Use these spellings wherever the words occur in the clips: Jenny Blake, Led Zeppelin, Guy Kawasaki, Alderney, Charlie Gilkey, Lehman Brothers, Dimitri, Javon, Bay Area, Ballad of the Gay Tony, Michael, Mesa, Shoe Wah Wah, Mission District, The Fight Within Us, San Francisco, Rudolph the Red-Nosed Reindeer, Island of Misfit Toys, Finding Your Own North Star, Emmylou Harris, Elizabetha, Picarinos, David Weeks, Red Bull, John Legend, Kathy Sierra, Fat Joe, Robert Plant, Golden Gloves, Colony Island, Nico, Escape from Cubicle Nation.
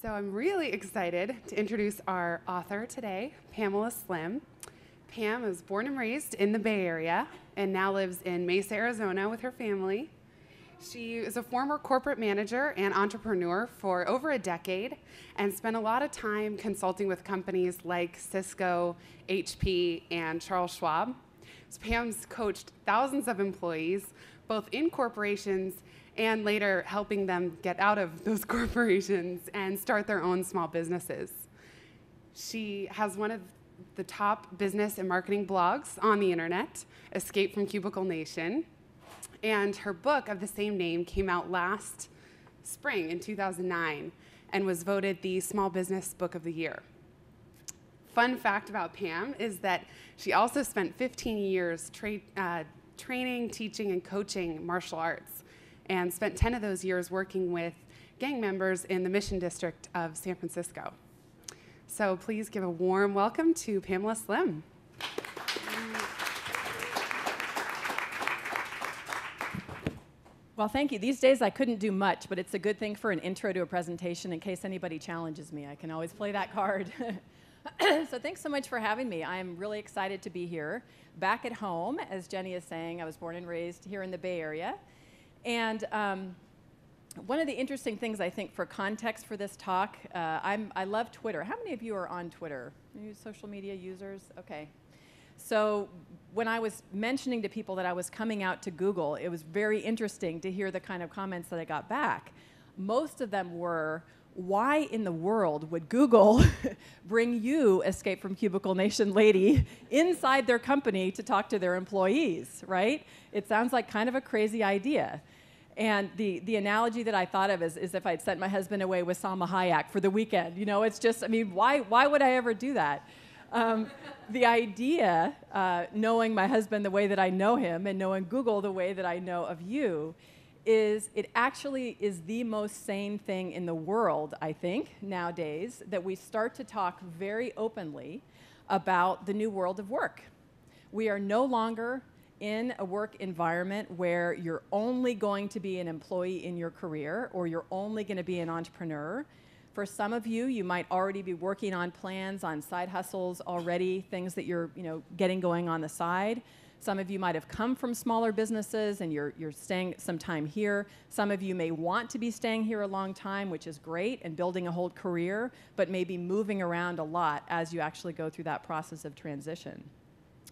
So I'm really excited to introduce our author today, Pamela Slim. Pam was born and raised in the Bay Area and now lives in Mesa, Arizona with her family. She is a former corporate manager and entrepreneur for over a decade and spent a lot of time consulting with companies like Cisco, HP, and Charles Schwab. So Pam's coached thousands of employees, both in corporations and later helping them get out of those corporations and start their own small businesses. She has one of the top business and marketing blogs on the internet, Escape from Cubicle Nation, and her book of the same name came out last spring in 2009 and was voted the Small Business Book of the Year. Fun fact about Pam is that she also spent 15 years training, teaching, and coaching martial arts, and spent 10 of those years working with gang members in the Mission District of San Francisco. So please give a warm welcome to Pamela Slim. Well, thank you. These days I couldn't do much, but it's a good thing for an intro to a presentation in case anybody challenges me. I can always play that card. So thanks so much for having me. I'm really excited to be here. Back at home, as Jenny is saying, I was born and raised here in the Bay Area. And one of the interesting things, I think, for context for this talk, I love Twitter. How many of you are on Twitter? Are you social media users? Okay. So when I was mentioning to people that I was coming out to Google, it was very interesting to hear the kind of comments that I got back. Most of them were, why in the world would Google bring you, Escape from Cubicle Nation lady, inside their company to talk to their employees, right? It sounds like kind of a crazy idea. And the analogy that I thought of is if I'd sent my husband away with Salma Hayek for the weekend. You know, it's just, I mean, why would I ever do that? The idea, knowing my husband the way that I know him and knowing Google the way that I know of you, is it actually is the most sane thing in the world, I think, nowadays, that we start to talk very openly about the new world of work. We are no longer in a work environment where you're only going to be an employee in your career or you're only going to be an entrepreneur. For some of you, you might already be working on plans, on side hustles already, things that you're getting going on the side. Some of you might have come from smaller businesses and you're staying some time here. Some of you may want to be staying here a long time, which is great, and building a whole career, but maybe moving around a lot as you actually go through that process of transition.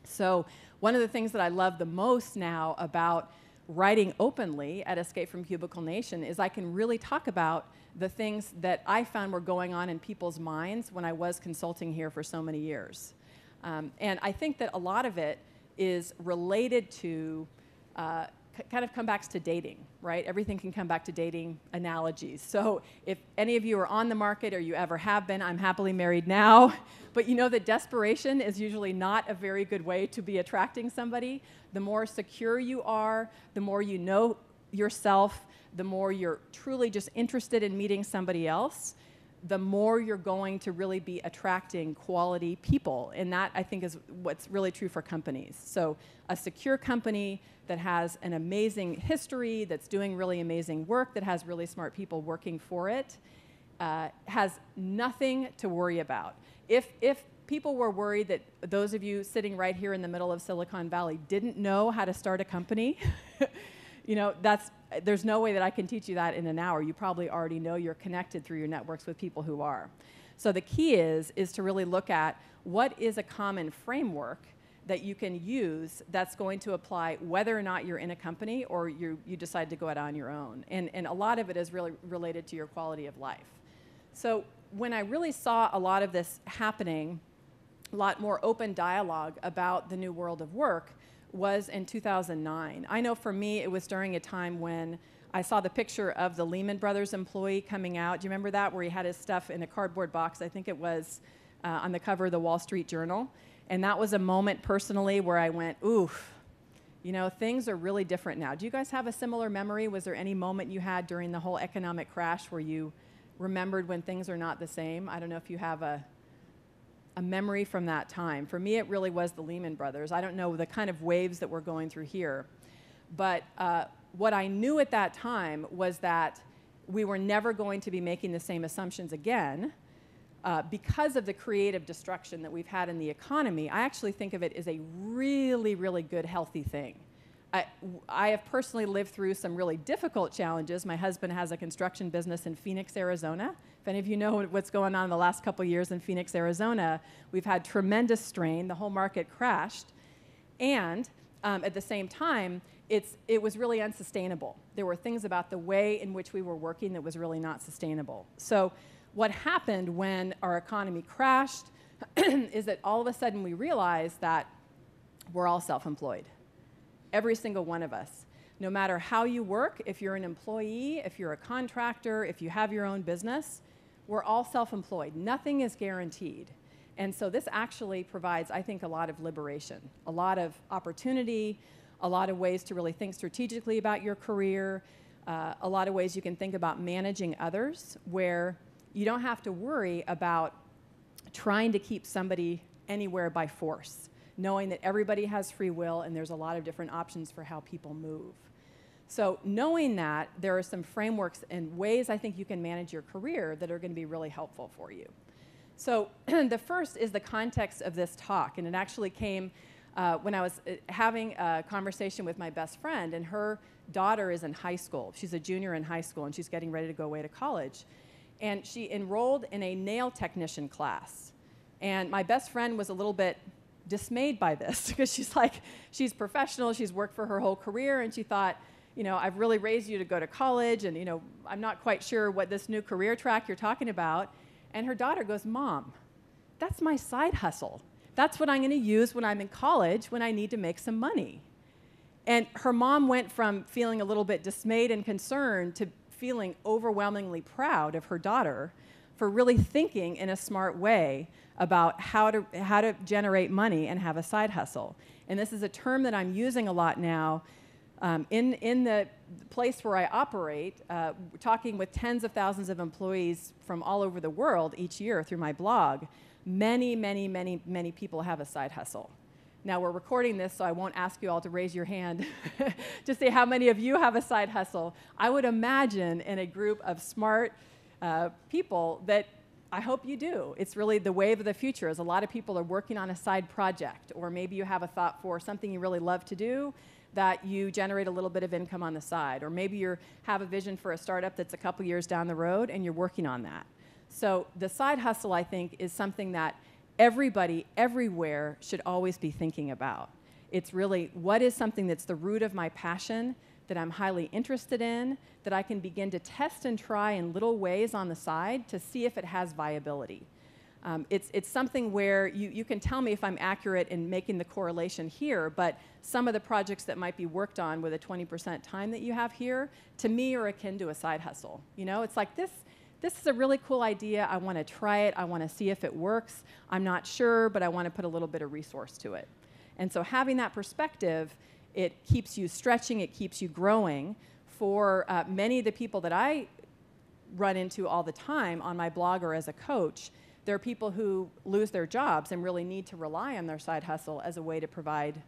So one of the things that I love the most now about writing openly at Escape from Cubicle Nation is I can really talk about the things that I found were going on in people's minds when I was consulting here for so many years. And I think that a lot of it is related to kind of comebacks to dating, right? Everything can come back to dating analogies. So if any of you are on the market or you ever have been, I'm happily married now, but you know that desperation is usually not a very good way to be attracting somebody. The more secure you are, the more you know yourself, the more you're truly just interested in meeting somebody else, the more you're going to really be attracting quality people. And that, I think, is what's really true for companies. So a secure company that has an amazing history, that's doing really amazing work, that has really smart people working for it, has nothing to worry about. If people were worried that those of you sitting right here in the middle of Silicon Valley didn't know how to start a company, you know, there's no way that I can teach you that in an hour. You probably already know you're connected through your networks with people who are. So the key is to really look at what is a common framework that you can use that's going to apply whether or not you're in a company or you decide to go out on your own. And a lot of it is really related to your quality of life. So when I really saw a lot of this happening, a lot more open dialogue about the new world of work, was in 2009. I know for me it was during a time when I saw the picture of the Lehman Brothers employee coming out. Do you remember that, where he had his stuff in a cardboard box? I think it was on the cover of the Wall Street Journal. And that was a moment personally where I went, oof, you know, things are really different now. Do you guys have a similar memory? Was there any moment you had during the whole economic crash where you remembered when things are not the same? I don't know if you have a memory from that time. For me, it really was the Lehman Brothers. I don't know the kind of waves that we're going through here. But what I knew at that time was that we were never going to be making the same assumptions again because of the creative destruction that we've had in the economy. I actually think of it as a really, really good, healthy thing. I have personally lived through some really difficult challenges. My husband has a construction business in Phoenix, Arizona. If any of you know what's going on in the last couple of years in Phoenix, Arizona, we've had tremendous strain. The whole market crashed. And at the same time, it was really unsustainable. There were things about the way in which we were working that was really not sustainable. So what happened when our economy crashed is that all of a sudden we realized that we're all self-employed. Every single one of us. No matter how you work, if you're an employee, if you're a contractor, if you have your own business, we're all self-employed. Nothing is guaranteed. And so this actually provides, I think, a lot of liberation, a lot of opportunity, a lot of ways to really think strategically about your career, a lot of ways you can think about managing others, where you don't have to worry about trying to keep somebody anywhere by force, knowing that everybody has free will and there's a lot of different options for how people move. So knowing that, there are some frameworks and ways I think you can manage your career that are going to be really helpful for you. So the first is the context of this talk, and it actually came when I was having a conversation with my best friend, and her daughter is in high school. She's a junior in high school, and she's getting ready to go away to college. And she enrolled in a nail technician class. And my best friend was a little bit dismayed by this, because she's like, she's professional, she's worked for her whole career, and she thought, you know, I've really raised you to go to college, and you know, I'm not quite sure what this new career track you're talking about. And her daughter goes, Mom, that's my side hustle. That's what I'm going to use when I'm in college, when I need to make some money. And her mom went from feeling a little bit dismayed and concerned to feeling overwhelmingly proud of her daughter for really thinking in a smart way about how to generate money and have a side hustle. And this is a term that I'm using a lot now in the place where I operate, talking with tens of thousands of employees from all over the world each year through my blog. Many, many, many, many people have a side hustle. Now, we're recording this, so I won't ask you all to raise your hand to say how many of you have a side hustle. I would imagine in a group of smart people that I hope you do. It's really the wave of the future, is a lot of people are working on a side project, or maybe you have a thought for something you really love to do that you generate a little bit of income on the side, or maybe you have a vision for a startup that's a couple years down the road and you're working on that. So the side hustle, I think, is something that everybody, everywhere, should always be thinking about. It's really, what is something that's the root of my passion, that I'm highly interested in, that I can begin to test and try in little ways on the side to see if it has viability. It's something where you can tell me if I'm accurate in making the correlation here, but some of the projects that might be worked on with a 20% time that you have here, to me, are akin to a side hustle. You know, it's like, this is a really cool idea. I want to try it. I want to see if it works. I'm not sure, but I want to put a little bit of resource to it. And so having that perspective, it keeps you stretching, it keeps you growing. For many of the people that I run into all the time on my blog or as a coach, there are people who lose their jobs and really need to rely on their side hustle as a way to provide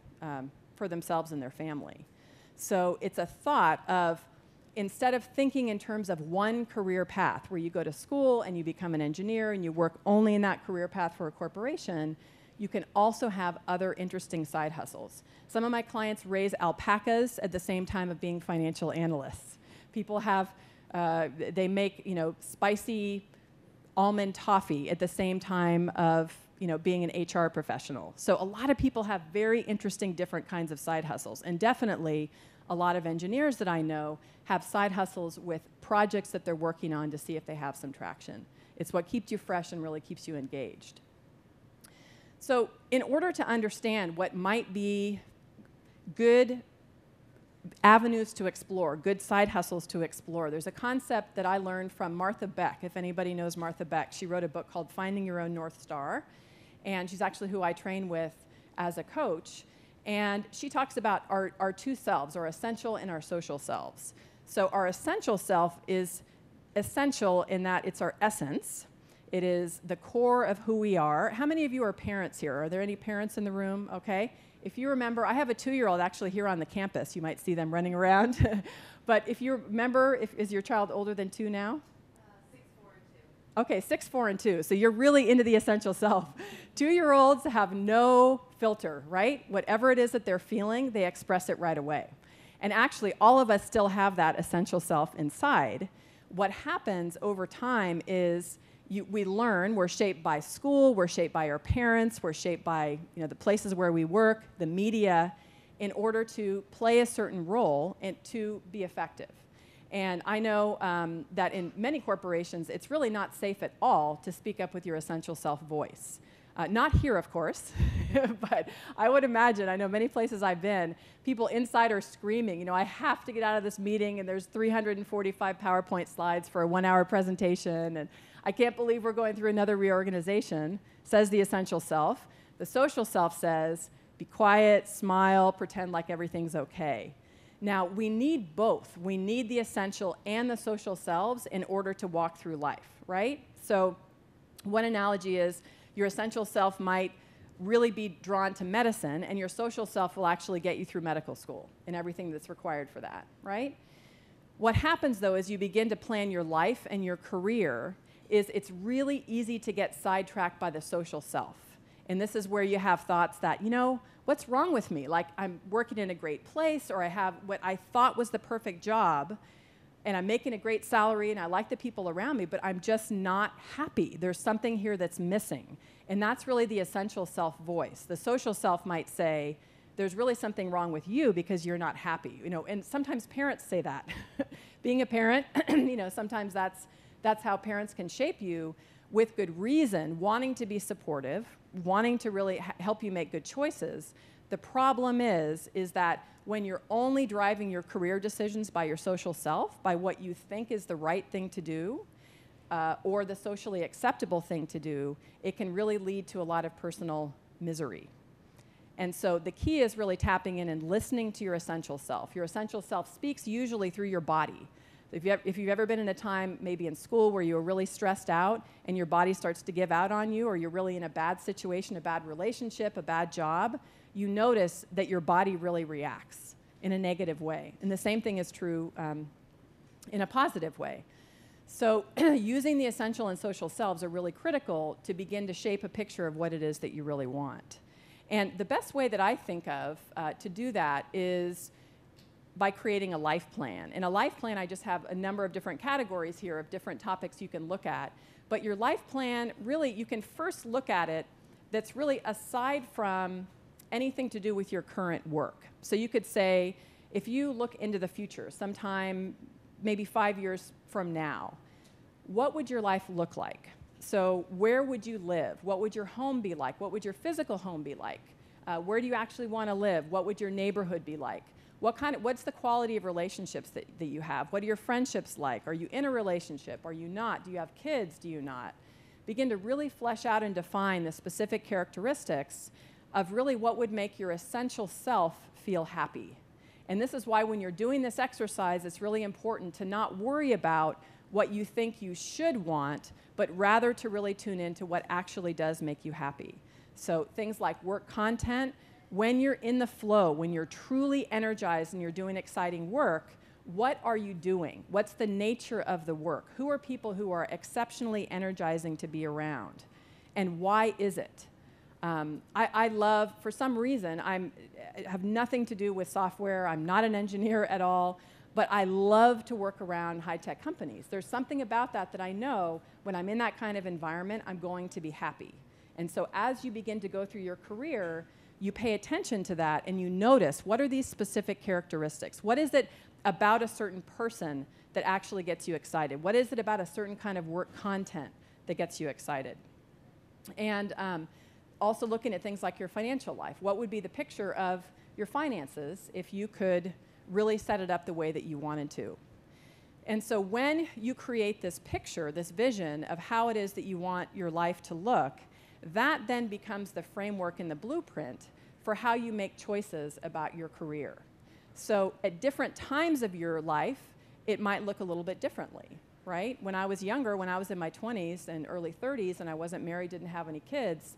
for themselves and their family. So it's a thought of, instead of thinking in terms of one career path where you go to school and you become an engineer and you work only in that career path for a corporation, you can also have other interesting side hustles. Some of my clients raise alpacas at the same time of being financial analysts. People have, they make, you know, spicy almond toffee at the same time of, you know, being an HR professional. So a lot of people have very interesting different kinds of side hustles. And definitely a lot of engineers that I know have side hustles with projects that they're working on to see if they have some traction. It's what keeps you fresh and really keeps you engaged. So in order to understand what might be good avenues to explore, good side hustles to explore, there's a concept that I learned from Martha Beck. If anybody knows Martha Beck, she wrote a book called Finding Your Own North Star, and she's actually who I train with as a coach. And she talks about our two selves, our essential and our social selves. So our essential self is essential in that it's our essence. It is the core of who we are. How many of you are parents here? Are there any parents in the room? Okay. If you remember, I have a 2-year-old actually here on the campus. You might see them running around. But if you remember, is your child older than 2 now? 6, 4, and 2. Okay, 6, 4, and 2. So you're really into the essential self. 2-year-olds have no filter, right? Whatever it is that they're feeling, they express it right away. And actually, all of us still have that essential self inside. What happens over time is we learn, we're shaped by school, we're shaped by our parents, we're shaped by the places where we work, the media, in order to play a certain role and to be effective. And I know that in many corporations, it's really not safe at all to speak up with your essential self voice. Not here, of course, but I would imagine, I know many places I've been, people inside are screaming, I have to get out of this meeting and there's 345 PowerPoint slides for a 1-hour presentation and I can't believe we're going through another reorganization, says the essential self. The social self says, be quiet, smile, pretend like everything's okay. Now, we need both. We need the essential and the social selves in order to walk through life, right? So one analogy is, your essential self might really be drawn to medicine, and your social self will actually get you through medical school and everything that's required for that, right? What happens, though, as you begin to plan your life and your career is it's really easy to get sidetracked by the social self. And this is where you have thoughts that, what's wrong with me? Like, I'm working in a great place, or I have what I thought was the perfect job, and I'm making a great salary, and I like the people around me, but I'm just not happy. There's something here that's missing. And that's really the essential self voice. The social self might say, there's really something wrong with you because you're not happy. And sometimes parents say that. Being a parent, sometimes that's how parents can shape you with good reason, wanting to be supportive, wanting to really help you make good choices. The problem is that when you're only driving your career decisions by your social self, by what you think is the right thing to do, or the socially acceptable thing to do, it can really lead to a lot of personal misery. And so the key is really tapping in and listening to your essential self. Your essential self speaks usually through your body. If you've ever been in a time, maybe in school, where you were really stressed out and your body starts to give out on you, or you're really in a bad situation, a bad relationship, a bad job, you notice that your body really reacts in a negative way. And the same thing is true in a positive way. So using the essential and social selves are really critical to begin to shape a picture of what it is that you really want. And the best way that I think of to do that is by creating a life plan. In a life plan, I just have a number of different categories here of different topics you can look at. But your life plan, really, you can first look at it that's really aside from anything to do with your current work. So you could say, if you look into the future, sometime maybe 5 years from now, what would your life look like? So where would you live? What would your home be like? What would your physical home be like? Where do you actually want to live? What would your neighborhood be like? What's the quality of relationships that you have? What are your friendships like? Are you in a relationship? Are you not? Do you have kids? Do you not? Begin to really flesh out and define the specific characteristics of really what would make your essential self feel happy. And this is why when you're doing this exercise, it's really important to not worry about what you think you should want, but rather to really tune into what actually does make you happy. So things like work content, when you're in the flow, when you're truly energized and you're doing exciting work, what are you doing? What's the nature of the work? Who are people who are exceptionally energizing to be around? And why is it? I love, for some reason, I have nothing to do with software. I'm not an engineer at all, but I love to work around high-tech companies. There's something about that that I know when I'm in that kind of environment, I'm going to be happy. And so as you begin to go through your career, you pay attention to that and you notice, what are these specific characteristics? What is it about a certain person that actually gets you excited? What is it about a certain kind of work content that gets you excited? And also looking at things like your financial life. What would be the picture of your finances if you could really set it up the way that you wanted to? And so when you create this picture, this vision of how it is that you want your life to look, that then becomes the framework and the blueprint for how you make choices about your career. So at different times of your life, it might look a little bit differently, right? When I was younger, when I was in my 20s and early 30s and I wasn't married, didn't have any kids,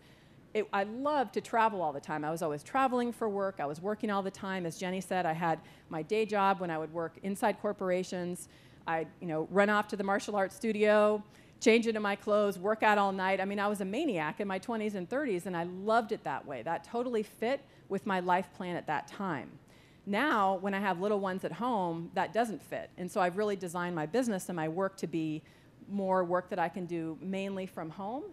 I loved to travel all the time. I was always traveling for work. I was working all the time. As Jenny said, I had my day job when I would work inside corporations. I'd run off to the martial arts studio, change into my clothes, work out all night. I mean, I was a maniac in my 20s and 30s, and I loved it that way. That totally fit with my life plan at that time. Now, when I have little ones at home, that doesn't fit. And so I've really designed my business and my work to be more work that I can do mainly from home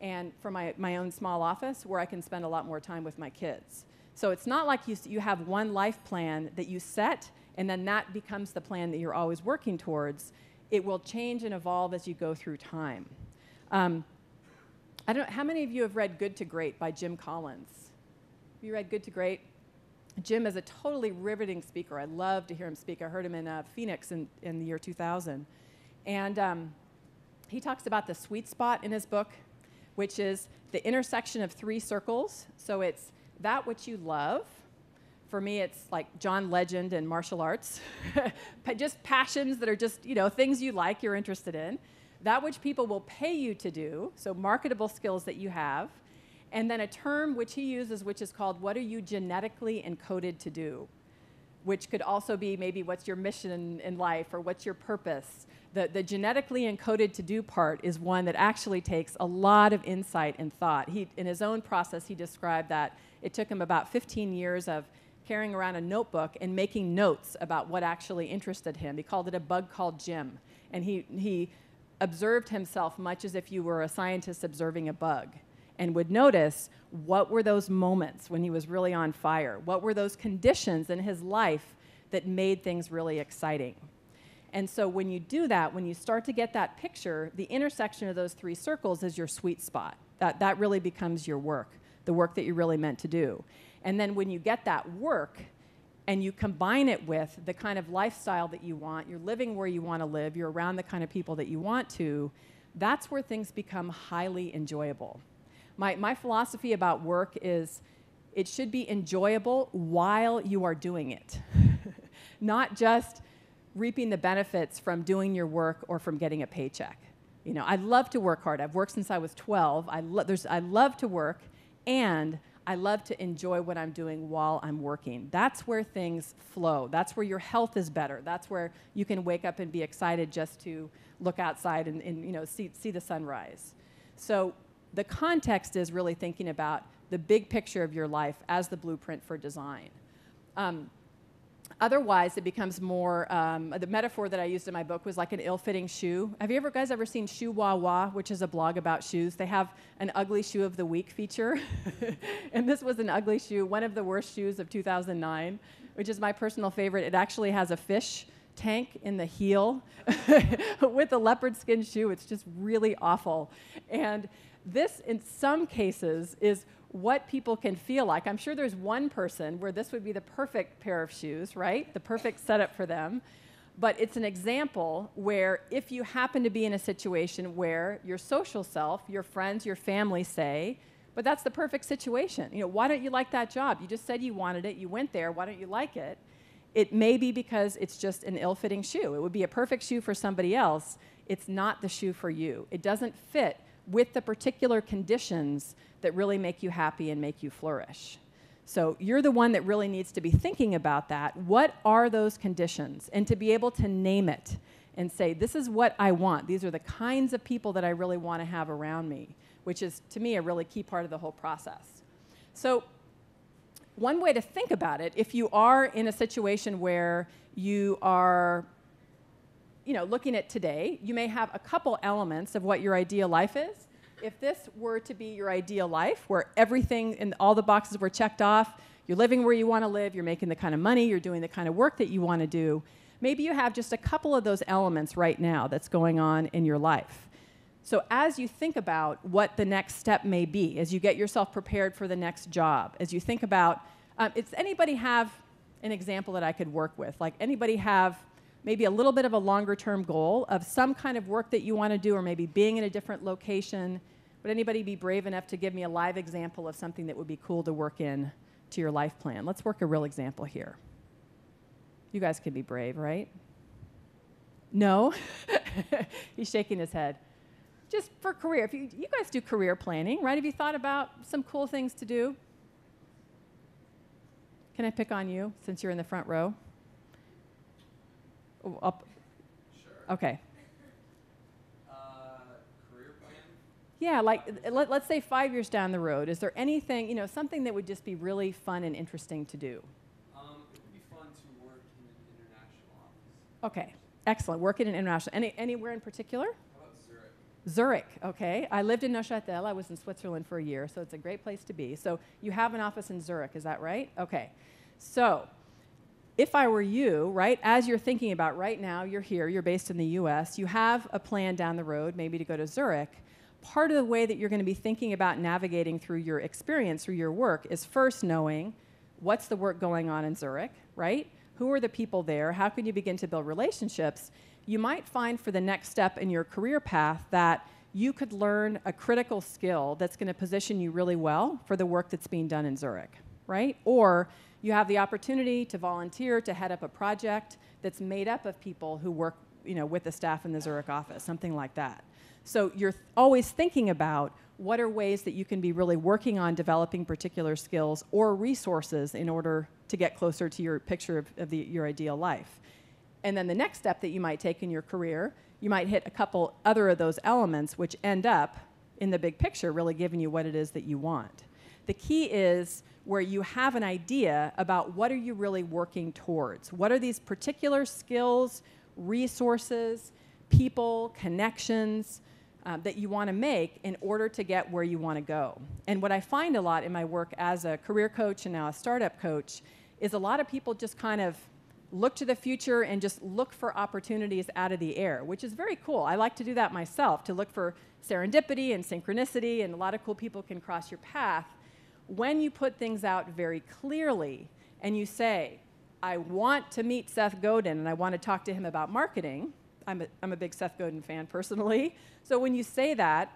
and from my own small office, where I can spend a lot more time with my kids. So it's not like you have one life plan that you set, and then that becomes the plan that you're always working towards. It will change and evolve as you go through time. I don't know, how many of you have read Good to Great by Jim Collins? Have you read Good to Great? Jim is a totally riveting speaker. I love to hear him speak. I heard him in Phoenix in the year 2000. And he talks about the sweet spot in his book, which is the intersection of three circles. So it's that which you love. For me, it's like John Legend and martial arts. Just passions that are just, things you like, you're interested in. That which people will pay you to do, so marketable skills that you have. And then a term which he uses, which is called, what are you genetically encoded to do? Which could also be maybe what's your mission in life or what's your purpose. The genetically encoded to do part is one that actually takes a lot of insight and thought. In his own process, he described that it took him about 15 years of carrying around a notebook and making notes about what actually interested him. He called it a bug called Jim. And he observed himself much as if you were a scientist observing a bug, and would notice what were those moments when he was really on fire? What were those conditions in his life that made things really exciting? And so when you do that, when you start to get that picture, the intersection of those three circles is your sweet spot. That really becomes your work, the work that you're really meant to do. And then when you get that work and you combine it with the kind of lifestyle that you want, you're living where you want to live, you're around the kind of people that you want to, that's where things become highly enjoyable. My philosophy about work is it should be enjoyable while you are doing it, not just reaping the benefits from doing your work or from getting a paycheck. I love to work hard. I've worked since I was 12. I love to work, and I love to enjoy what I'm doing while I'm working. That's where things flow. That's where your health is better. That's where you can wake up and be excited just to look outside and see the sunrise. So the context is really thinking about the big picture of your life as the blueprint for design. Otherwise, it becomes more, the metaphor that I used in my book was like an ill-fitting shoe. Have you guys ever seen Shoe Wah Wah, which is a blog about shoes? They have an ugly shoe of the week feature. And this was an ugly shoe, one of the worst shoes of 2009, which is my personal favorite. It actually has a fish tank in the heel with a leopard skin shoe. It's just really awful. And this, in some cases, is what people can feel like. I'm sure there's one person where this would be the perfect pair of shoes, right? The perfect setup for them. But it's an example where if you happen to be in a situation where your social self, your friends, your family say, but that's the perfect situation. Why don't you like that job? You just said you wanted it. You went there. Why don't you like it? It may be because it's just an ill-fitting shoe. It would be a perfect shoe for somebody else. It's not the shoe for you. It doesn't fit with the particular conditions that really make you happy and make you flourish. So you're the one that really needs to be thinking about that. What are those conditions? And to be able to name it and say, this is what I want. These are the kinds of people that I really want to have around me, which is, to me, a really key part of the whole process. So one way to think about it, if you are in a situation where you are looking at today, you may have a couple elements of what your ideal life is. If this were to be your ideal life, where everything and all the boxes were checked off, you're living where you want to live, you're making the kind of money, you're doing the kind of work that you want to do, maybe you have just a couple of those elements right now that's going on in your life. So as you think about what the next step may be, as you get yourself prepared for the next job, as you think about, does anybody have an example that I could work with? Like, anybody have maybe a little bit of a longer-term goal of some kind of work that you want to do, or maybe being in a different location? Would anybody be brave enough to give me a live example of something that would be cool to work in to your life plan? Let's work a real example here. You guys could be brave, right? No? He's shaking his head. just for career. If you guys do career planning, right? Have you thought about some cool things to do? Can I pick on you since you're in the front row? Oh, up. Sure. Okay. Career plan? Yeah, like let's say 5 years down the road. Is there anything, you know, something that would just be really fun and interesting to do? It would be fun to work in an international office. Okay, excellent. Work in an international. Anywhere in particular? Zurich, okay. I lived in Neuchâtel. I was in Switzerland for a year, so it's a great place to be. So you have an office in Zurich, is that right? Okay. So if I were you, right, as you're thinking about right now, you're here, you're based in the US, you have a plan down the road maybe to go to Zurich. Part of the way that you're going to be thinking about navigating through your experience, through your work, is first knowing what's the work going on in Zurich, right? Who are the people there? How can you begin to build relationships? You might find for the next step in your career path that you could learn a critical skill that's going to position you really well for the work that's being done in Zurich, right? Or you have the opportunity to volunteer, to head up a project that's made up of people who work, you know, with the staff in the Zurich office, something like that. So you're always thinking about what are ways that you can be really working on developing particular skills or resources in order to get closer to your picture of your ideal life. And then the next step that you might take in your career, you might hit a couple other of those elements which end up in the big picture really giving you what it is that you want. The key is where you have an idea about what are you really working towards. What are these particular skills, resources, people, connections that you want to make in order to get where you want to go. And what I find a lot in my work as a career coach and now a startup coach is a lot of people just kind of look to the future and just look for opportunities out of the air, which is very cool. I like to do that myself, to look for serendipity and synchronicity, and a lot of cool people can cross your path. When you put things out very clearly and you say, I want to meet Seth Godin and I want to talk to him about marketing, I'm a big Seth Godin fan personally, so when you say that,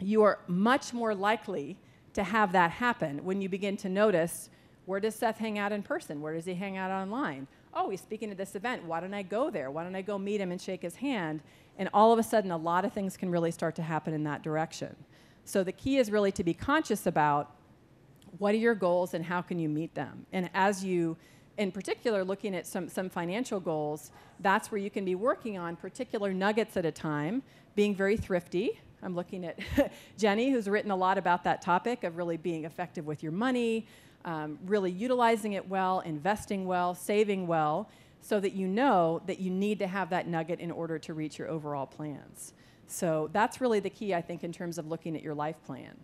you are much more likely to have that happen when you begin to notice, where does Seth hang out in person? Where does he hang out online? Oh, he's speaking at this event. Why don't I go there? Why don't I go meet him and shake his hand? And all of a sudden, a lot of things can really start to happen in that direction. So the key is really to be conscious about what are your goals and how can you meet them? And as you, in particular, looking at some financial goals, that's where you can be working on particular nuggets at a time, being very thrifty. I'm looking at Jenny, who's written a lot about that topic of really being effective with your money, really utilizing it well, investing well, saving well, so that you know that you need to have that nugget in order to reach your overall plans. So that's really the key, I think, in terms of looking at your life plan.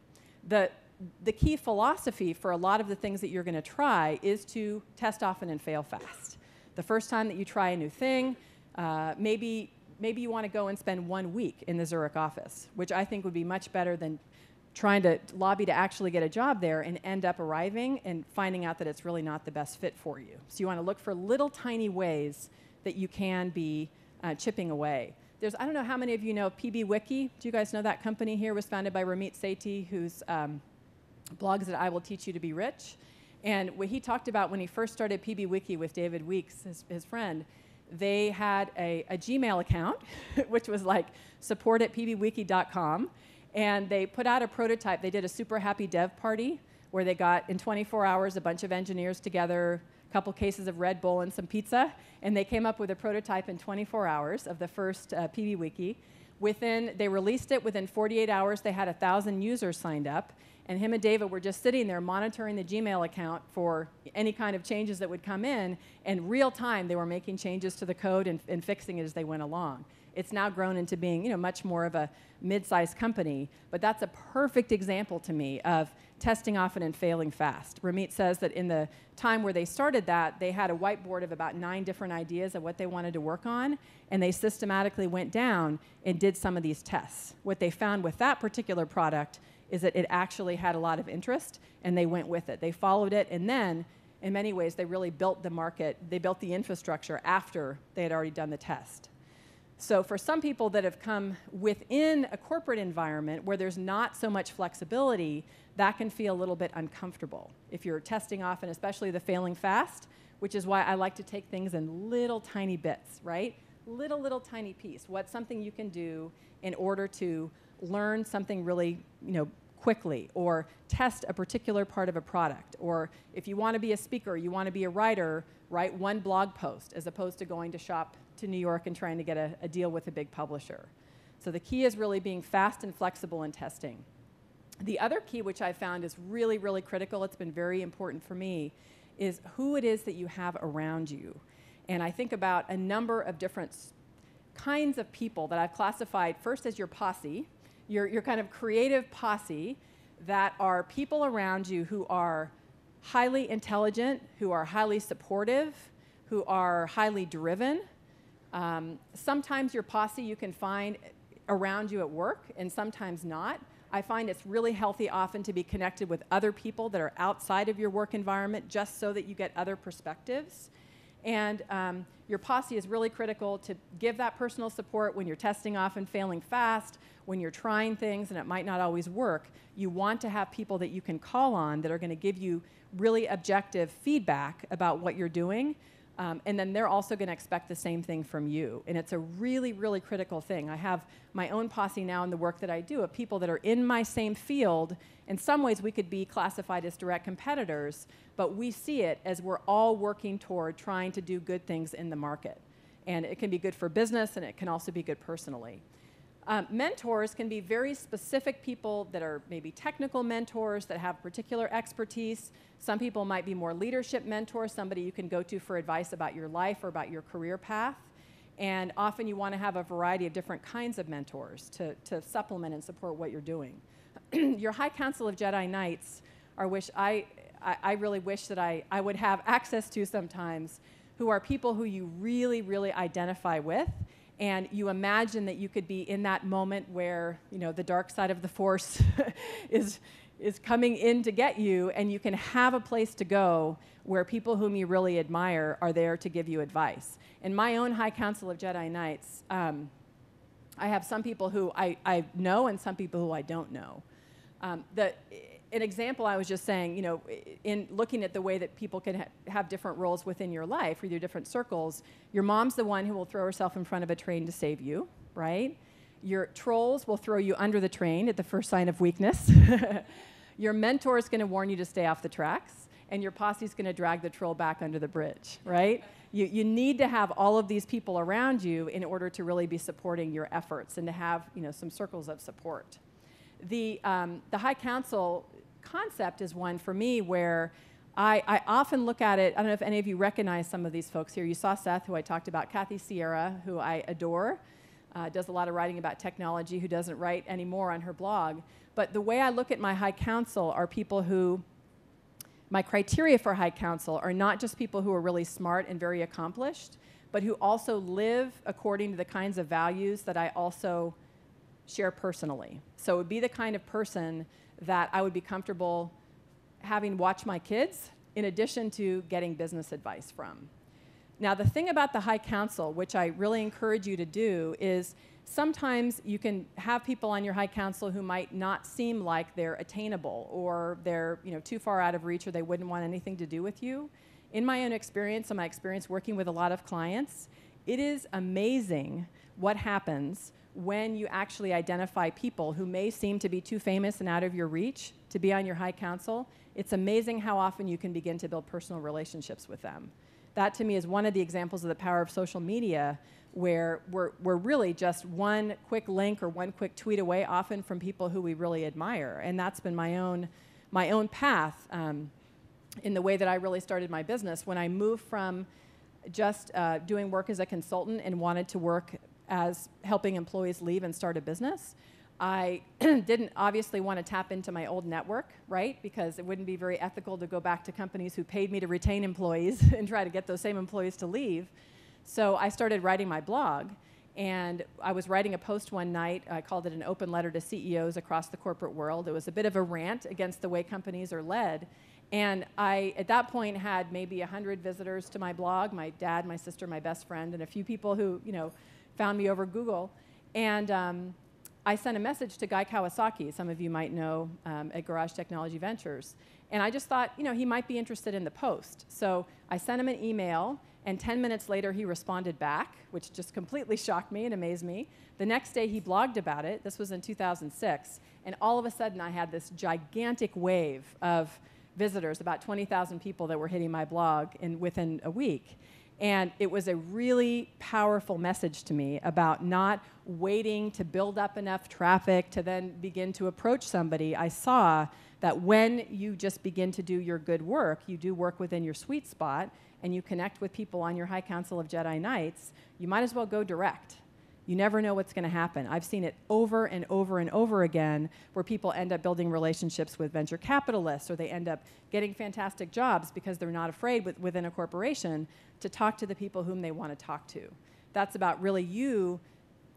The key philosophy for a lot of the things that you're going to try is to test often and fail fast. The first time that you try a new thing, maybe you want to go and spend 1 week in the Zurich office, which I think would be much better than trying to lobby to actually get a job there and end up arriving and finding out that it's really not the best fit for you. So you want to look for little tiny ways that you can be chipping away. There's, I don't know how many of you know PBWiki. Do you guys know that company here? It was founded by Ramit Sethi, whose blogs at I Will Teach You to Be Rich. And what he talked about when he first started PBWiki with David Weeks, his friend, they had a Gmail account, which was like support@pbwiki.com. And they put out a prototype. They did a super happy dev party where they got, in 24 hours, a bunch of engineers together, a couple cases of Red Bull and some pizza. And they came up with a prototype in 24 hours of the first PBWiki. They released it. Within 48 hours, they had 1,000 users signed up. And him and David were just sitting there monitoring the Gmail account for any kind of changes that would come in. And real time, they were making changes to the code and fixing it as they went along. It's now grown into being, you know, much more of a mid-sized company. But that's a perfect example to me of testing often and failing fast. Ramit says that in the time where they started that, they had a whiteboard of about 9 different ideas of what they wanted to work on. And they systematically went down and did some of these tests. What they found with that particular product is that it actually had a lot of interest, and they went with it. They followed it, and then, in many ways, they really built the market. They built the infrastructure after they had already done the test. So for some people that have come within a corporate environment where there's not so much flexibility, that can feel a little bit uncomfortable if you're testing often, especially the failing fast, which is why I like to take things in little tiny bits, right? little tiny piece. What's something you can do in order to learn something really, quickly, or test a particular part of a product, or if you want to be a speaker, you want to be a writer, write one blog post as opposed to going to shop to New York and trying to get a deal with a big publisher. So the key is really being fast and flexible in testing. The other key, which I found is really, really critical, it's been very important for me, is who it is that you have around you. And I think about a number of different kinds of people that I've classified first as your posse, your kind of creative posse, that are people around you who are highly intelligent, who are highly supportive, who are highly driven. Sometimes your posse you can find around you at work, and sometimes not. I find it's really healthy often to be connected with other people that are outside of your work environment, just so that you get other perspectives. And your posse is really critical to give that personal support when you're testing off and failing fast, when you're trying things and it might not always work. You want to have people that you can call on that are going to give you really objective feedback about what you're doing. And then they're also going to expect the same thing from you. And it's a really, really critical thing. I have my own posse now in the work that I do of people that are in my same field. In some ways, we could be classified as direct competitors, but we see it as we're all working toward trying to do good things in the market. And it can be good for business, and it can also be good personally. Mentors can be very specific people that are maybe technical mentors that have particular expertise. Some people might be more leadership mentors, somebody you can go to for advice about your life or about your career path. And often you want to have a variety of different kinds of mentors to supplement and support what you're doing. Your High Council of Jedi Knights are which I really wish that I would have access to sometimes, who are people who you really, really identify with. And you imagine that you could be in that moment where, the dark side of the force is coming in to get you, and you can have a place to go where people whom you really admire are there to give you advice. In my own High Council of Jedi Knights, I have some people who I know and some people who I don't know. An example I was just saying, in looking at the way that people can have different roles within your life or your different circles, your mom's the one who will throw herself in front of a train to save you, right? Your trolls will throw you under the train at the first sign of weakness. Your mentor is going to warn you to stay off the tracks, and your posse is going to drag the troll back under the bridge, right? You need to have all of these people around you in order to really be supporting your efforts and to have, some circles of support. The High Council concept is one for me where I often look at it. I don't know if any of you recognize some of these folks here. You saw Seth, who I talked about, Kathy Sierra, who I adore, does a lot of writing about technology, who doesn't write anymore on her blog. But the way I look at my High Council are people who, my criteria for High Council are not just people who are really smart and very accomplished, but who also live according to the kinds of values that I also share personally. So it would be the kind of person that I would be comfortable having watch my kids in addition to getting business advice from. Now, the thing about the High Council, which I really encourage you to do, is sometimes you can have people on your High Council who might not seem like they're attainable, or they're too far out of reach, or they wouldn't want anything to do with you. In my own experience and my experience working with a lot of clients, it is amazing what happens when you actually identify people who may seem to be too famous and out of your reach to be on your High Council. It's amazing how often you can begin to build personal relationships with them. That, to me, is one of the examples of the power of social media, where we're really just one quick link or one quick tweet away, often, from people who we really admire. And that's been my own path in the way that I really started my business. When I moved from just doing work as a consultant and wanted to work as helping employees leave and start a business, I didn't obviously want to tap into my old network, right? Because it wouldn't be very ethical to go back to companies who paid me to retain employees and try to get those same employees to leave. So I started writing my blog, and I was writing a post one night. I called it an open letter to CEOs across the corporate world. It was a bit of a rant against the way companies are led. And I, at that point, had maybe 100 visitors to my blog, my dad, my sister, my best friend, and a few people who, found me over Google. And I sent a message to Guy Kawasaki, some of you might know, at Garage Technology Ventures. And I just thought, he might be interested in the post. So I sent him an email, And 10 minutes later, he responded back, which just completely shocked me and amazed me. The next day, he blogged about it. This was in 2006. And all of a sudden, I had this gigantic wave of visitors, about 20,000 people that were hitting my blog within a week. And it was a really powerful message to me about not waiting to build up enough traffic to then begin to approach somebody. I saw that when you just begin to do your good work, you do work within your sweet spot, and you connect with people on your High Council of Jedi Knights, you might as well go direct. You never know what's going to happen. I've seen it over and over and over again where people end up building relationships with venture capitalists, or they end up getting fantastic jobs because they're not afraid within a corporation to talk to the people whom they want to talk to. That's about really you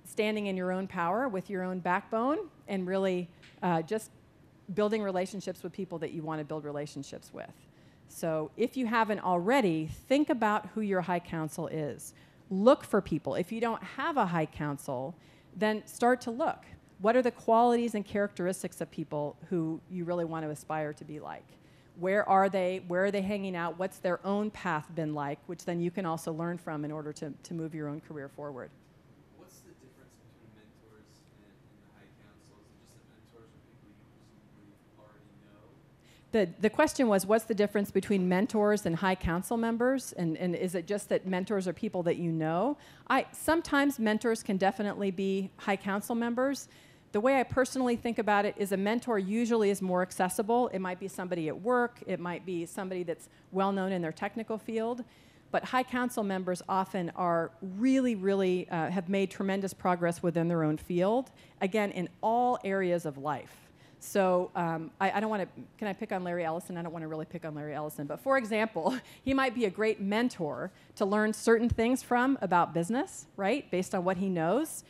standing in your own power with your own backbone and really just building relationships with people that you want to build relationships with. So if you haven't already, think about who your high council is. Look for people. If you don't have a high council, then start to look. What are the qualities and characteristics of people who you really want to aspire to be like? Where are they? Where are they hanging out? What's their own path been like, which then you can also learn from in order to move your own career forward. What's the difference between mentors and the high councils? Just the mentors are people you already know? The question was, what's the difference between mentors and high council members? And is it just that mentors are people that you know? Sometimes mentors can definitely be high council members. The way I personally think about it is a mentor usually is more accessible. It might be somebody at work. It might be somebody that's well-known in their technical field. But high council members often are really, really have made tremendous progress within their own field, again, in all areas of life. So I don't want to, can I pick on Larry Ellison? I don't want to really pick on Larry Ellison. But for example, he might be a great mentor to learn certain things from about business, right, based on what he knows.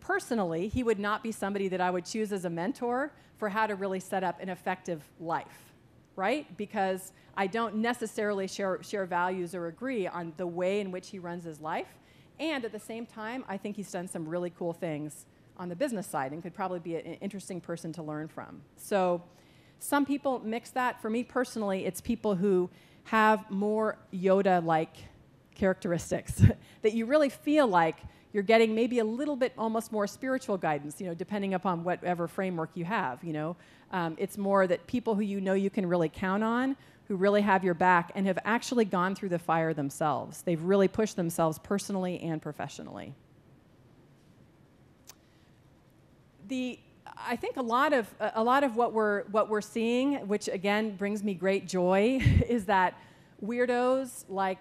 Personally, he would not be somebody that I would choose as a mentor for how to really set up an effective life, right? Because I don't necessarily share values or agree on the way in which he runs his life. And at the same time, I think he's done some really cool things on the business side and could probably be an interesting person to learn from. So some people mix that. For me personally, it's people who have more Yoda-like characteristics that you really feel like you're getting maybe a little bit almost more spiritual guidance, you know, depending upon whatever framework you have, you know. It's more that people who you know you can really count on, who really have your back and have actually gone through the fire themselves. They've really pushed themselves personally and professionally. I think a lot of what we're seeing, which again brings me great joy, is that weirdos like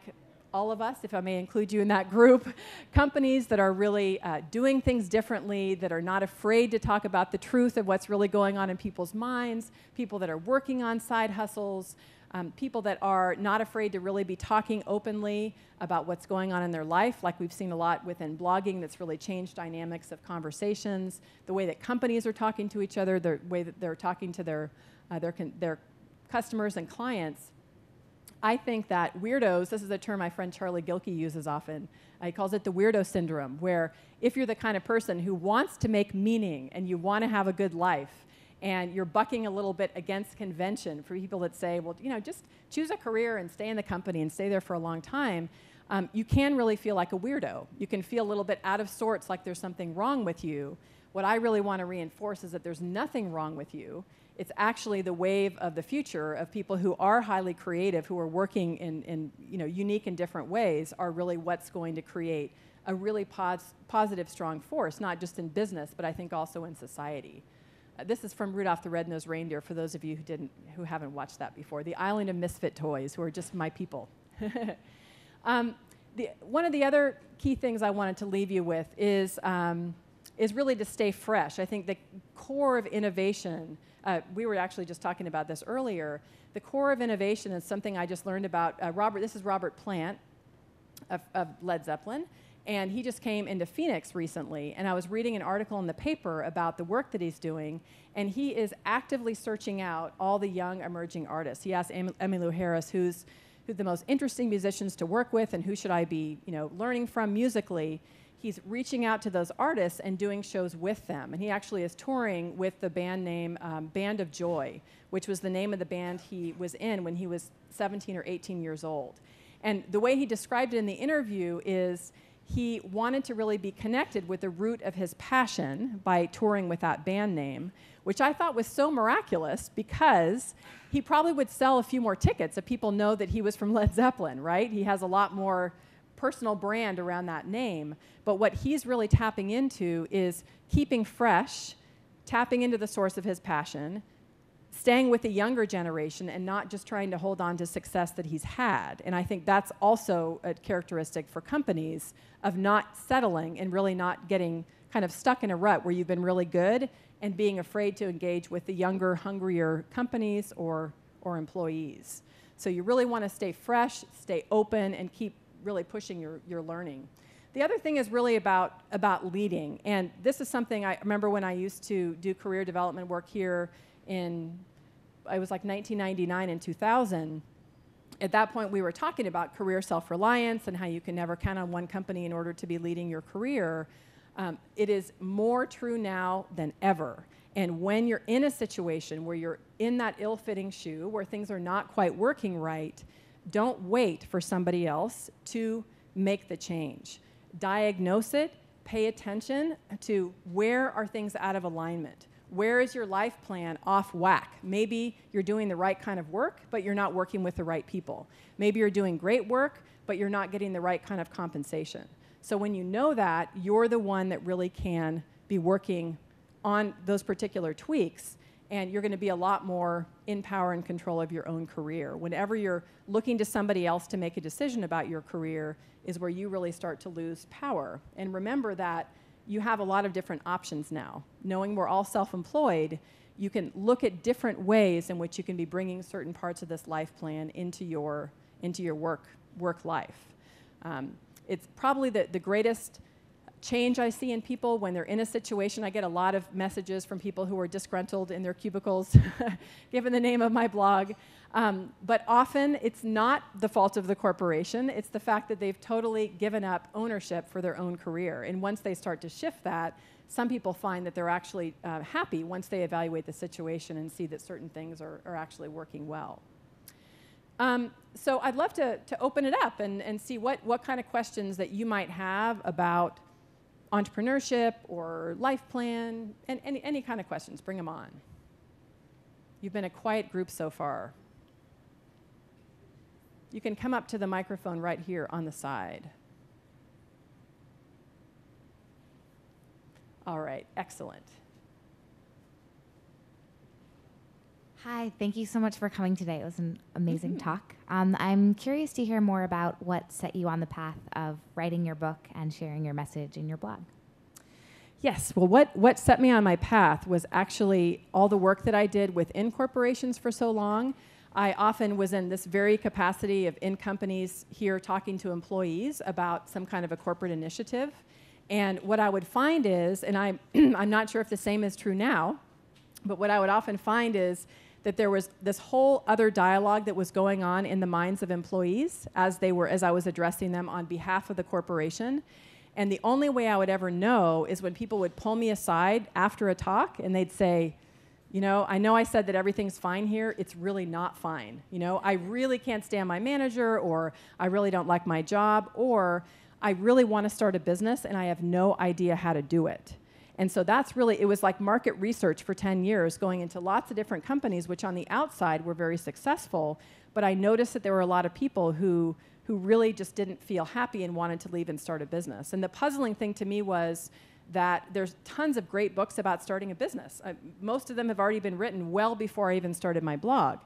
all of us, if I may include you in that group, companies that are really doing things differently, that are not afraid to talk about the truth of what's really going on in people's minds, people that are working on side hustles, people that are not afraid to really be talking openly about what's going on in their life, like we've seen a lot within blogging that's really changed dynamics of conversations, the way that companies are talking to each other, the way that they're talking to their customers and clients. I think that weirdos, this is a term my friend Charlie Gilkey uses often, he calls it the weirdo syndrome, where if you're the kind of person who wants to make meaning and you want to have a good life, and you're bucking a little bit against convention for people that say, well, you know, just choose a career and stay in the company and stay there for a long time, you can really feel like a weirdo. You can feel a little bit out of sorts, like there's something wrong with you. What I really want to reinforce is that there's nothing wrong with you. It's actually the wave of the future of people who are highly creative, who are working in you know, unique and different ways, are really what's going to create a really positive, strong force, not just in business, but I think also in society. This is from Rudolph the Red-Nosed Reindeer, for those of you who haven't watched that before. The Island of Misfit Toys, who are just my people. One of the other key things I wanted to leave you with is really to stay fresh. I think the core of innovation, we were actually just talking about this earlier, the core of innovation is something I just learned about. This is Robert Plant of Led Zeppelin. And he just came into Phoenix recently, and I was reading an article in the paper about the work that he's doing, and he is actively searching out all the young emerging artists. He asked Emmylou Harris, who's the most interesting musicians to work with and who should I be, you know, learning from musically. He's reaching out to those artists and doing shows with them, and he actually is touring with the band name Band of Joy, which was the name of the band he was in when he was 17 or 18 years old. And the way he described it in the interview is he wanted to really be connected with the root of his passion by touring with that band name, which I thought was so miraculous because he probably would sell a few more tickets if people know that he was from Led Zeppelin, right? He has a lot more personal brand around that name. But what he's really tapping into is keeping fresh, tapping into the source of his passion, staying with the younger generation and not just trying to hold on to success that he's had. And I think that's also a characteristic for companies of not settling and really not getting kind of stuck in a rut where you've been really good and being afraid to engage with the younger, hungrier companies or employees. So you really want to stay fresh, stay open, and keep really pushing your learning. The other thing is really about leading. And this is something I remember when I used to do career development work here in, it was like 1999 and 2000. At that point, we were talking about career self-reliance and how you can never count on one company in order to be leading your career. It is more true now than ever. And when you're in a situation where you're in that ill-fitting shoe, where things are not quite working right, don't wait for somebody else to make the change. Diagnose it, pay attention to where are things out of alignment. Where is your life plan off whack? Maybe you're doing the right kind of work, but you're not working with the right people. Maybe you're doing great work, but you're not getting the right kind of compensation. So when you know that, you're the one that really can be working on those particular tweaks, and you're going to be a lot more in power and control of your own career. Whenever you're looking to somebody else to make a decision about your career is where you really start to lose power. And remember that you have a lot of different options now. Knowing we're all self-employed, you can look at different ways in which you can be bringing certain parts of this life plan into your work life. It's probably the greatest change I see in people when they're in a situation. I get a lot of messages from people who are disgruntled in their cubicles, given the name of my blog. But often it's not the fault of the corporation. It's the fact that they've totally given up ownership for their own career. And once they start to shift that, some people find that they're actually happy once they evaluate the situation and see that certain things are actually working well. So I'd love to open it up and see what kind of questions that you might have about entrepreneurship or life plan, and any kind of questions. Bring them on. You've been a quiet group so far. You can come up to the microphone right here on the side. All right, excellent. Hi, thank you so much for coming today. It was an amazing talk. I'm curious to hear more about what set you on the path of writing your book and sharing your message in your blog. Yes, well, what set me on my path was actually all the work that I did within corporations for so long. I often was in this very capacity of in companies here talking to employees about some kind of a corporate initiative. And what I would find is, and I'm not sure if the same is true now, but what I would often find is that there was this whole other dialogue that was going on in the minds of employees as I was addressing them on behalf of the corporation. And the only way I would ever know is when people would pull me aside after a talk and they'd say, you know I said that everything's fine here. It's really not fine. You know, I really can't stand my manager, or I really don't like my job, or I really want to start a business and I have no idea how to do it. And so that's really, it was like market research for 10 years going into lots of different companies, which on the outside were very successful. But I noticed that there were a lot of people who really just didn't feel happy and wanted to leave and start a business. And the puzzling thing to me was that there's tons of great books about starting a business. Most of them have already been written well before I even started my blog.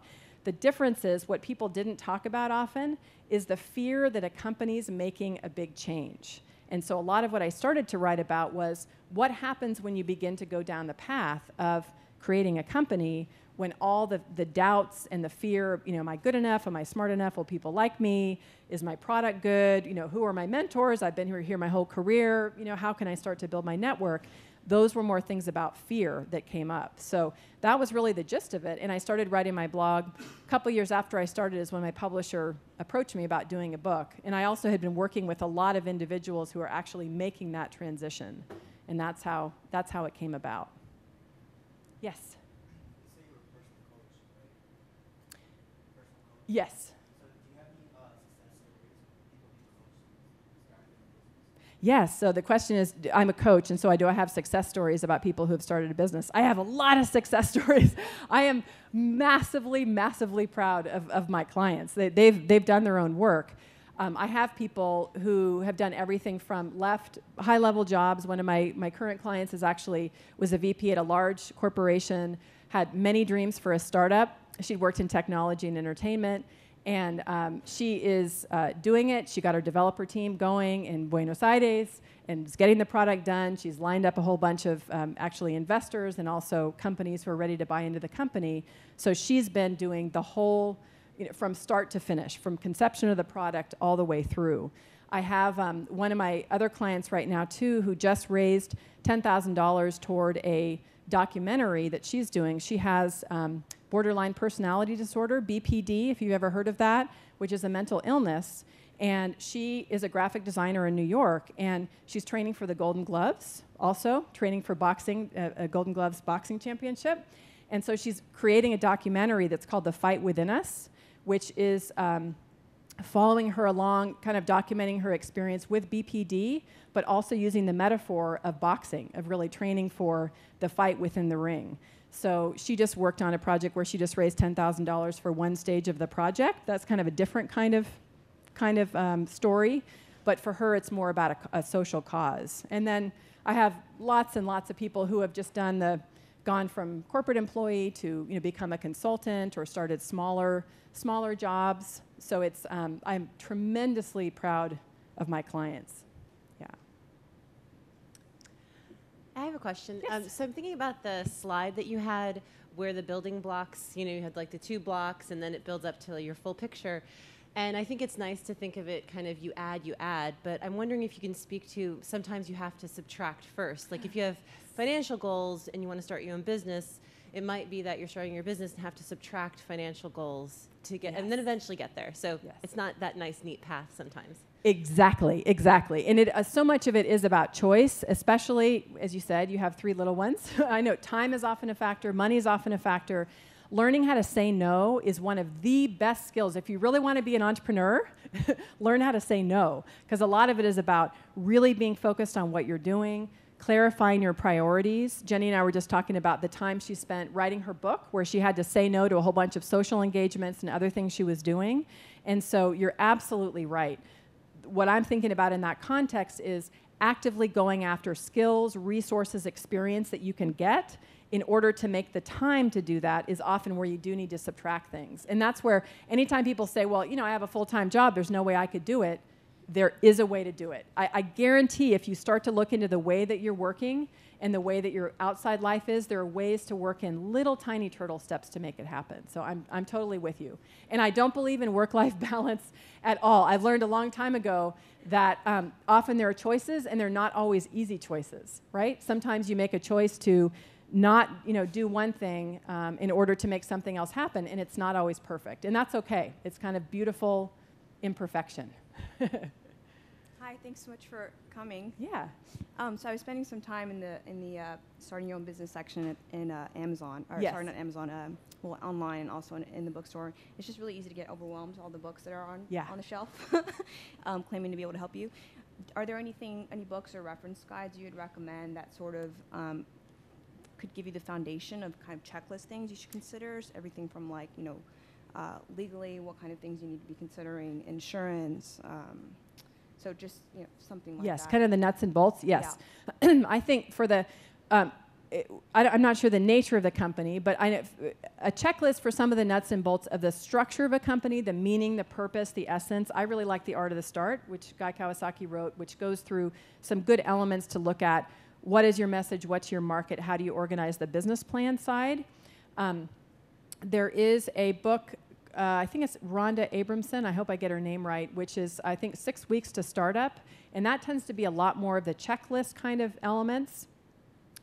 The difference is what people didn't talk about often is the fear that accompanies making a big change. And so a lot of what I started to write about was what happens when you begin to go down the path of creating a company when all the doubts and the fear, you know, am I good enough? Am I smart enough? Will people like me? Is my product good? You know, who are my mentors? I've been here my whole career. You know, how can I start to build my network? Those were more things about fear that came up. So that was really the gist of it. And I started writing my blog. A couple years after I started is when my publisher approached me about doing a book. And I also had been working with a lot of individuals who are actually making that transition. And that's how it came about. Yes? You say you were a personal coach, right? Yes. So do you have any success stories Yes, so the question is, I'm a coach, and so do I have success stories about people who have started a business? I have a lot of success stories. I am massively, massively proud of my clients. They've done their own work. I have people who have done everything from left high-level jobs. One of my current clients was a VP at a large corporation, had many dreams for a startup. She'd worked in technology and entertainment, and she is doing it. She got her developer team going in Buenos Aires and is getting the product done. She's lined up a whole bunch of investors and also companies who are ready to buy into the company. So she's been doing the whole, from start to finish, from conception of the product all the way through. I have one of my other clients right now, too, who just raised $10,000 toward a documentary that she's doing. She has borderline personality disorder, BPD, if you've ever heard of that, which is a mental illness. And she is a graphic designer in New York, and she's training for the Golden Gloves, also training for boxing, a Golden Gloves boxing championship. And so she's creating a documentary that's called The Fight Within Us, which is following her along, kind of documenting her experience with BPD, but also using the metaphor of boxing, of really training for the fight within the ring. So she just worked on a project where she just raised $10,000 for one stage of the project. That's kind of a different kind of story, but for her it's more about a social cause. And then I have lots and lots of people who have just done gone from corporate employee to become a consultant or started smaller jobs. So it's I'm tremendously proud of my clients. Yeah. I have a question. Yes. So I'm thinking about the slide that you had where the building blocks, you had like the two blocks and then it builds up to your full picture. And I think it's nice to think of it kind of you add, but I'm wondering if you can speak to sometimes you have to subtract first. Like if you have financial goals and you want to start your own business, it might be that you're starting your business and have to subtract financial goals to get, yes, and then eventually get there. So yes, it's not that nice, neat path sometimes. Exactly, exactly. And so much of it is about choice, especially, as you said, you have three little ones. I know time is often a factor, money is often a factor. Learning how to say no is one of the best skills. If you really want to be an entrepreneur, learn how to say no, because a lot of it is about really being focused on what you're doing, clarifying your priorities. Jenny and I were just talking about the time she spent writing her book, where she had to say no to a whole bunch of social engagements and other things she was doing. And so you're absolutely right. What I'm thinking about in that context is actively going after skills, resources, experience that you can get in order to make the time to do that is often where you do need to subtract things. And that's where anytime people say, well, I have a full-time job, there's no way I could do it. There is a way to do it. I guarantee if you start to look into the way that you're working and the way that your outside life is, there are ways to work in little tiny turtle steps to make it happen. So I'm totally with you. And I don't believe in work-life balance at all. I've learned a long time ago that often there are choices and they're not always easy choices, right? Sometimes you make a choice to not do one thing in order to make something else happen, and it's not always perfect. And that's okay. It's kind of beautiful imperfection. Hi, thanks so much for coming. Yeah. So I was spending some time in the starting your own business section in Amazon, or yes, sorry, not Amazon, well, online and also in the bookstore. It's just really easy to get overwhelmed with all the books that are on the shelf, claiming to be able to help you. Are there any books or reference guides you would recommend that sort of could give you the foundation of kind of checklist things you should consider? So everything from like legally, what kind of things you need to be considering, insurance, so just something like that. Yes, kind of the nuts and bolts, yes. Yeah. I think for the, I'm not sure the nature of the company, but a checklist for some of the nuts and bolts of the structure of a company, the meaning, the purpose, the essence. I really like The Art of the Start, which Guy Kawasaki wrote, which goes through some good elements to look at. What is your message? What's your market? How do you organize the business plan side? There is a book, I think it's Rhonda Abramson, I hope I get her name right, which is, I think, 6 Weeks to Startup. And that tends to be a lot more of the checklist kind of elements.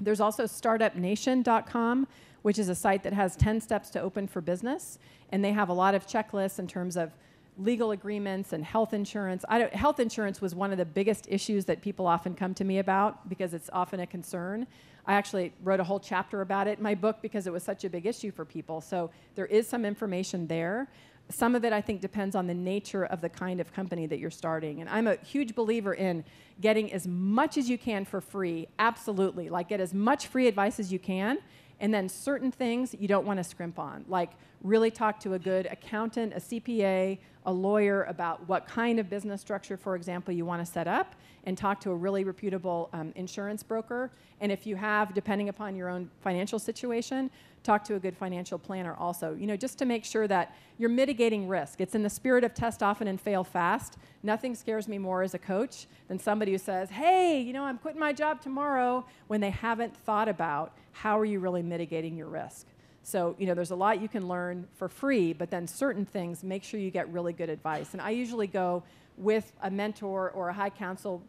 There's also startupnation.com, which is a site that has 10 steps to open for business. And they have a lot of checklists in terms of legal agreements and health insurance. Health insurance was one of the biggest issues that people often come to me about because it's often a concern. I actually wrote a whole chapter about it in my book because it was such a big issue for people. So there is some information there. Some of it, I think, depends on the nature of the kind of company that you're starting. And I'm a huge believer in getting as much as you can for free, absolutely. Like, get as much free advice as you can. And then certain things you don't want to scrimp on, like really talk to a good accountant, a CPA, a lawyer about what kind of business structure, for example, you want to set up, and talk to a really reputable insurance broker. And if you have, depending upon your own financial situation, talk to a good financial planner also, you know, just to make sure that you're mitigating risk. It's in the spirit of test often and fail fast. Nothing scares me more as a coach than somebody who says, hey, you know, I'm quitting my job tomorrow, when they haven't thought about how are you really mitigating your risk. So, you know, there's a lot you can learn for free, but then certain things, make sure you get really good advice. And I usually go with a mentor or a high counsel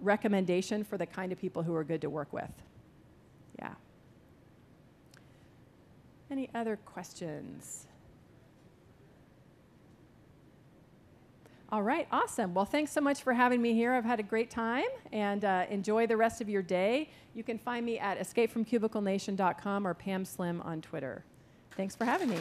recommendation for the kind of people who are good to work with. Yeah. Any other questions? All right, awesome. Well, thanks so much for having me here. I've had a great time, and enjoy the rest of your day. You can find me at escapefromcubiclenation.com or Pam Slim on Twitter. Thanks for having me.